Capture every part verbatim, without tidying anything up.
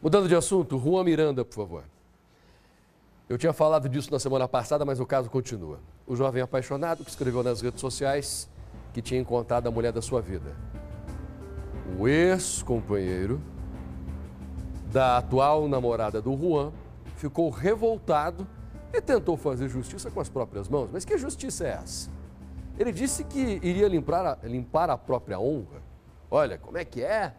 Mudando de assunto, Juan Miranda, por favor. Eu tinha falado disso na semana passada, mas o caso continua. O jovem apaixonado que escreveu nas redes sociais que tinha encontrado a mulher da sua vida. O ex-companheiro da atual namorada do Ruan ficou revoltado e tentou fazer justiça com as próprias mãos. Mas que justiça é essa? Ele disse que iria limpar a, limpar a própria honra. Olha, como é que é?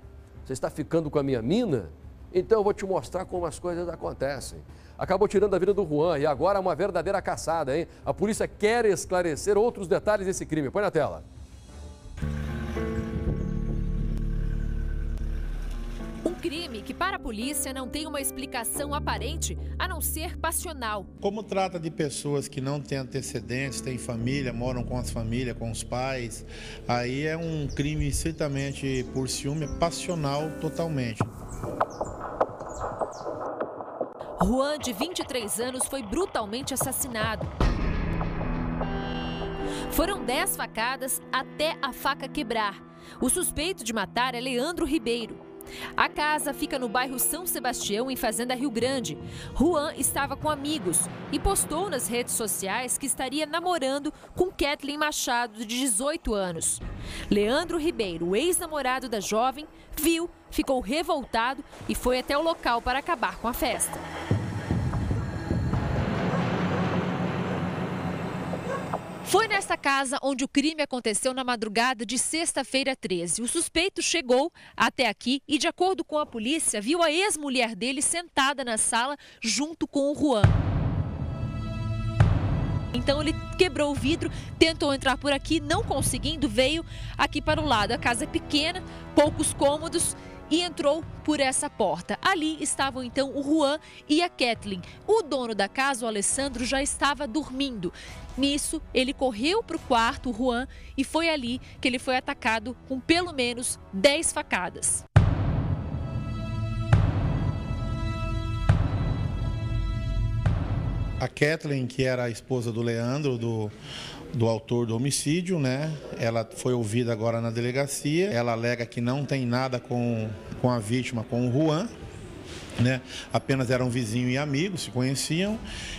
Você está ficando com a minha mina? Então eu vou te mostrar como as coisas acontecem. Acabou tirando a vida do Ruan e agora é uma verdadeira caçada, hein? A polícia quer esclarecer outros detalhes desse crime. Põe na tela. Um crime que para a polícia não tem uma explicação aparente, a não ser passional. Como trata de pessoas que não têm antecedentes, têm família, moram com as famílias, com os pais, aí é um crime estritamente por ciúme, passional totalmente. Ruan, de vinte e três anos, foi brutalmente assassinado. Foram dez facadas até a faca quebrar. O suspeito de matar é Leandro Ribeiro. A casa fica no bairro São Sebastião, em Fazenda Rio Grande. Ruan estava com amigos e postou nas redes sociais que estaria namorando com Ketlin Machado, de dezoito anos. Leandro Ribeiro, ex-namorado da jovem, viu, ficou revoltado e foi até o local para acabar com a festa. Foi nesta casa onde o crime aconteceu na madrugada de sexta-feira treze. O suspeito chegou até aqui e, de acordo com a polícia, viu a ex-mulher dele sentada na sala junto com o Ruan. Então ele quebrou o vidro, tentou entrar por aqui, não conseguindo, veio aqui para o lado. A casa é pequena, poucos cômodos. E entrou por essa porta. Ali estavam então o Ruan e a Ketlin. O dono da casa, o Alessandro, já estava dormindo. Nisso, ele correu para o quarto, o Ruan, e foi ali que ele foi atacado com pelo menos dez facadas. A Ketlin, que era a esposa do Leandro, do... do autor do homicídio, né? Ela foi ouvida agora na delegacia. Ela alega que não tem nada com, com a vítima, com o Ruan, né? Apenas eram vizinho e amigo, se conheciam,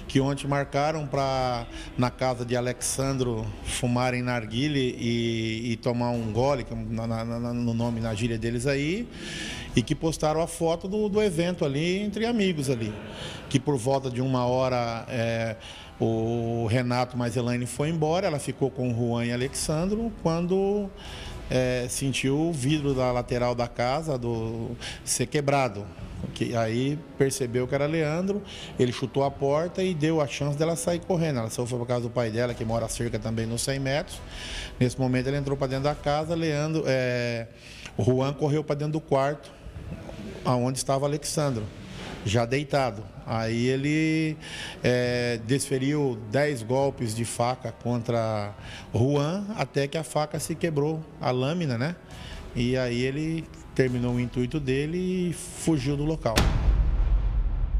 que ontem marcaram para na casa de Alessandro fumarem narguile e, e tomar um gole, que na, na, na, no nome, na gíria deles aí, e que postaram a foto do, do evento ali, entre amigos ali, que por volta de uma hora... É, o Renato mais Elaine foi embora, ela ficou com o Ruan e Alessandro quando é, sentiu o vidro da lateral da casa do, ser quebrado. Que, aí percebeu que era Leandro, ele chutou a porta e deu a chance dela sair correndo. Ela só foi para casa do pai dela, que mora cerca também nos cem metros. Nesse momento ele entrou para dentro da casa, Leandro, é, o Ruan correu para dentro do quarto, onde estava Alessandro, já deitado. Aí ele é, desferiu dez golpes de faca contra Ruan, até que a faca se quebrou, a lâmina, né? E aí ele terminou o intuito dele e fugiu do local.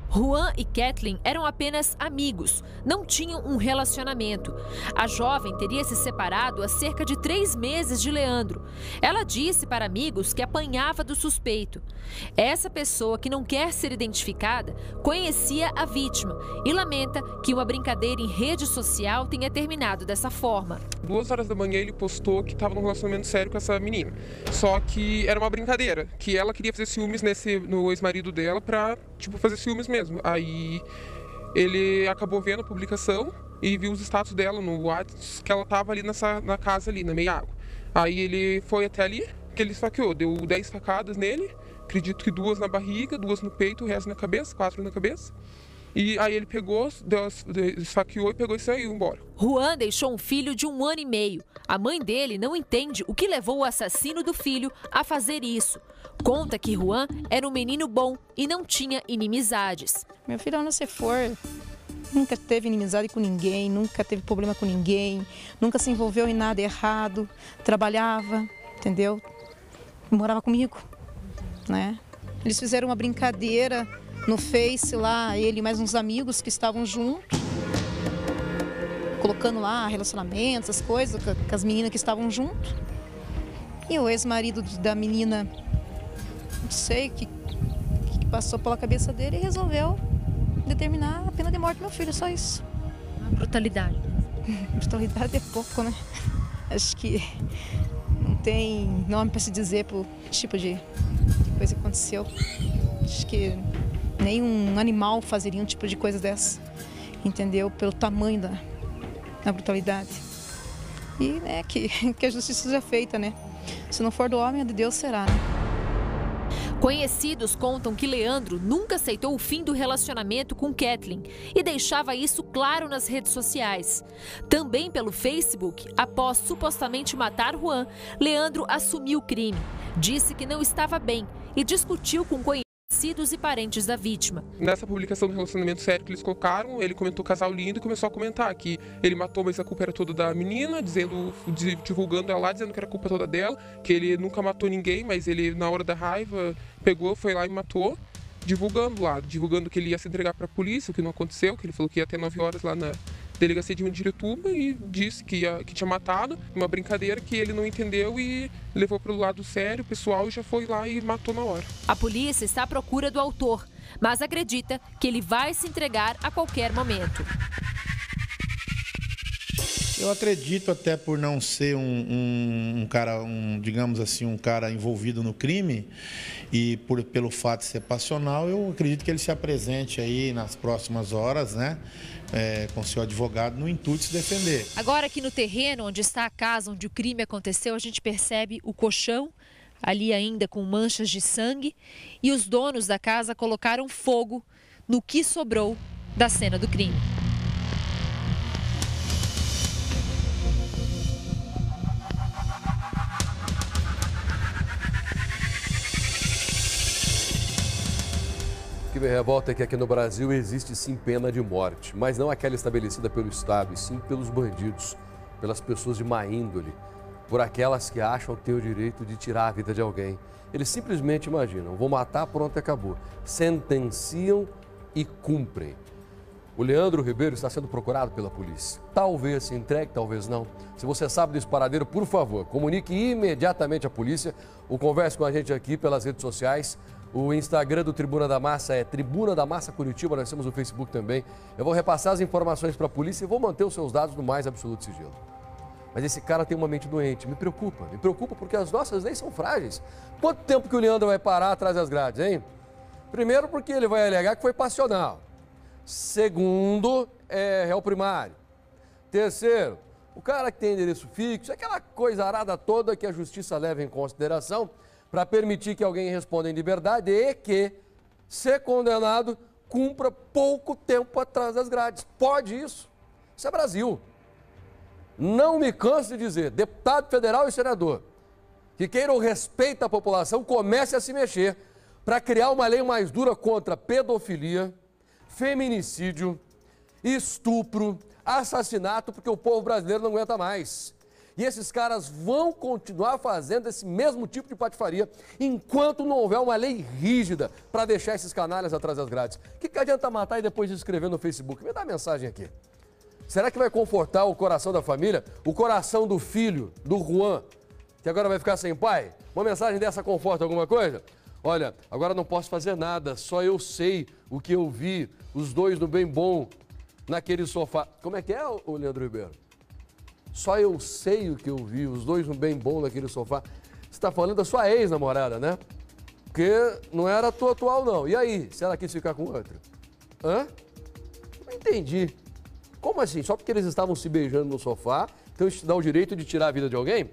Ruan e Ketlin eram apenas amigos, não tinham um relacionamento. A jovem teria se separado há cerca de três meses de Leandro. Ela disse para amigos que apanhava do suspeito. Essa pessoa, que não quer ser identificada, conhecia a vítima e lamenta que uma brincadeira em rede social tenha terminado dessa forma. Duas horas da manhã ele postou que estava num relacionamento sério com essa menina. Só que era uma brincadeira, que ela queria fazer ciúmes nesse, no ex-marido dela para, tipo, fazer ciúmes mesmo. Aí ele acabou vendo a publicação e viu os status dela no WhatsApp, que ela estava ali nessa, na casa ali, na meia água. Aí ele foi até ali, que ele esfaqueou, deu dez facadas nele, acredito que duas na barriga, duas no peito, o resto na cabeça, quatro na cabeça. E aí ele pegou, esfaqueou e pegou e saiu embora. Ruan deixou um filho de um ano e meio. A mãe dele não entende o que levou o assassino do filho a fazer isso. Conta que Ruan era um menino bom e não tinha inimizades. Meu filho, onde você for, nunca teve inimizade com ninguém, nunca teve problema com ninguém, nunca se envolveu em nada errado, trabalhava, entendeu? Morava comigo, né? Eles fizeram uma brincadeira no Face lá, ele e mais uns amigos que estavam juntos, colocando lá relacionamentos, as coisas, com as meninas que estavam juntos. E o ex-marido da menina, não sei que, passou pela cabeça dele e resolveu determinar a pena de morte do meu filho, só isso. Uma brutalidade. Brutalidade é pouco, né? Acho que não tem nome para se dizer pro tipo de coisa que aconteceu. Acho que nenhum animal fazeria um tipo de coisa dessa, entendeu? Pelo tamanho da, da brutalidade. E né, que, que a justiça seja feita, né? Se não for do homem, a de Deus será, né? Conhecidos contam que Leandro nunca aceitou o fim do relacionamento com Ketlin e deixava isso claro nas redes sociais. Também pelo Facebook, após supostamente matar Ruan, Leandro assumiu o crime, disse que não estava bem e discutiu com conhecidos e parentes da vítima. Nessa publicação do relacionamento sério que eles colocaram, ele comentou casal lindo e começou a comentar que ele matou, mas a culpa era toda da menina, dizendo, divulgando ela lá, dizendo que era culpa toda dela, que ele nunca matou ninguém, mas ele na hora da raiva pegou, foi lá e matou, divulgando lá, divulgando que ele ia se entregar para a polícia, o que não aconteceu, que ele falou que ia até nove horas lá na delegacia de Indiretuba e disse que, ia, que tinha matado, uma brincadeira que ele não entendeu e levou para o lado sério, o pessoal já foi lá e matou na hora. A polícia está à procura do autor, mas acredita que ele vai se entregar a qualquer momento. Eu acredito, até por não ser um, um, um cara, um, digamos assim, um cara envolvido no crime e por, pelo fato de ser passional, eu acredito que ele se apresente aí nas próximas horas, né, é, com seu advogado no intuito de se defender. Agora aqui no terreno onde está a casa onde o crime aconteceu, a gente percebe o colchão ali ainda com manchas de sangue e os donos da casa colocaram fogo no que sobrou da cena do crime. A revolta é que aqui no Brasil existe sim pena de morte, mas não aquela estabelecida pelo Estado, e sim pelos bandidos, pelas pessoas de má índole, por aquelas que acham ter o direito de tirar a vida de alguém. Eles simplesmente imaginam, vou matar, pronto, acabou. Sentenciam e cumprem. O Leandro Ribeiro está sendo procurado pela polícia. Talvez se entregue, talvez não. Se você sabe desse paradeiro, por favor, comunique imediatamente à polícia ou converse com a gente aqui pelas redes sociais. O Instagram do Tribuna da Massa é Tribuna da Massa Curitiba, nós temos o Facebook também. Eu vou repassar as informações para a polícia e vou manter os seus dados no mais absoluto sigilo. Mas esse cara tem uma mente doente, me preocupa, me preocupa porque as nossas leis são frágeis. Quanto tempo que o Leandro vai parar atrás das grades, hein? Primeiro porque ele vai alegar que foi passional. Segundo, é réu primário. Terceiro, o cara que tem endereço fixo, aquela coisa arada toda que a justiça leva em consideração para permitir que alguém responda em liberdade e que, ser condenado, cumpra pouco tempo atrás das grades. Pode isso? Isso é Brasil. Não me canso de dizer, deputado federal e senador, que queira o respeito à população, comece a se mexer para criar uma lei mais dura contra pedofilia, feminicídio, estupro, assassinato, porque o povo brasileiro não aguenta mais. E esses caras vão continuar fazendo esse mesmo tipo de patifaria enquanto não houver uma lei rígida para deixar esses canalhas atrás das grades. O que, que adianta matar e depois escrever no Facebook? Me dá mensagem aqui. Será que vai confortar o coração da família? O coração do filho, do Ruan, que agora vai ficar sem pai? Uma mensagem dessa conforta alguma coisa? Olha, agora não posso fazer nada, só eu sei o que eu vi, os dois no bem bom, naquele sofá. Como é que é, o Leandro Ribeiro? Só eu sei o que eu vi, os dois no bem bom naquele sofá. Você está falando da sua ex-namorada, né? Porque não era a tua atual, não. E aí, se ela quis ficar com outra? Hã? Não entendi. Como assim? Só porque eles estavam se beijando no sofá, então isso te dá o direito de tirar a vida de alguém?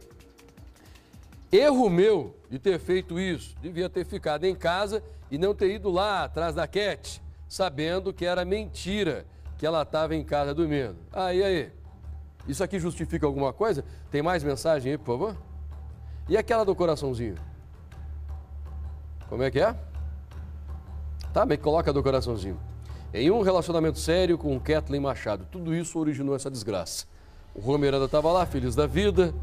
Erro meu de ter feito isso. Devia ter ficado em casa e não ter ido lá atrás da Cat, sabendo que era mentira, que ela estava em casa dormindo. Aí, aí. Isso aqui justifica alguma coisa? Tem mais mensagem aí, por favor? E aquela do coraçãozinho? Como é que é? Tá, bem, coloca a do coraçãozinho. Em um relacionamento sério com Ketlin Machado. Tudo isso originou essa desgraça. O Juan Miranda estava lá, feliz da vida.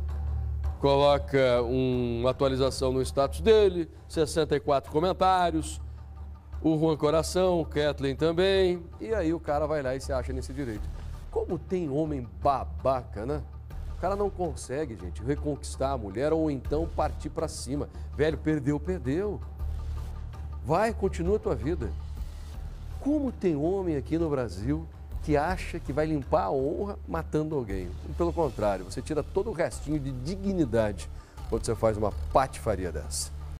Coloca uma atualização no status dele. sessenta e quatro comentários. O Juan Coração, Ketlin também. E aí o cara vai lá e se acha nesse direito. Como tem homem babaca, né? O cara não consegue, gente, reconquistar a mulher ou então partir pra cima. Velho, perdeu, perdeu. Vai, continua a tua vida. Como tem homem aqui no Brasil que acha que vai limpar a honra matando alguém? Pelo contrário, você tira todo o restinho de dignidade quando você faz uma patifaria dessa.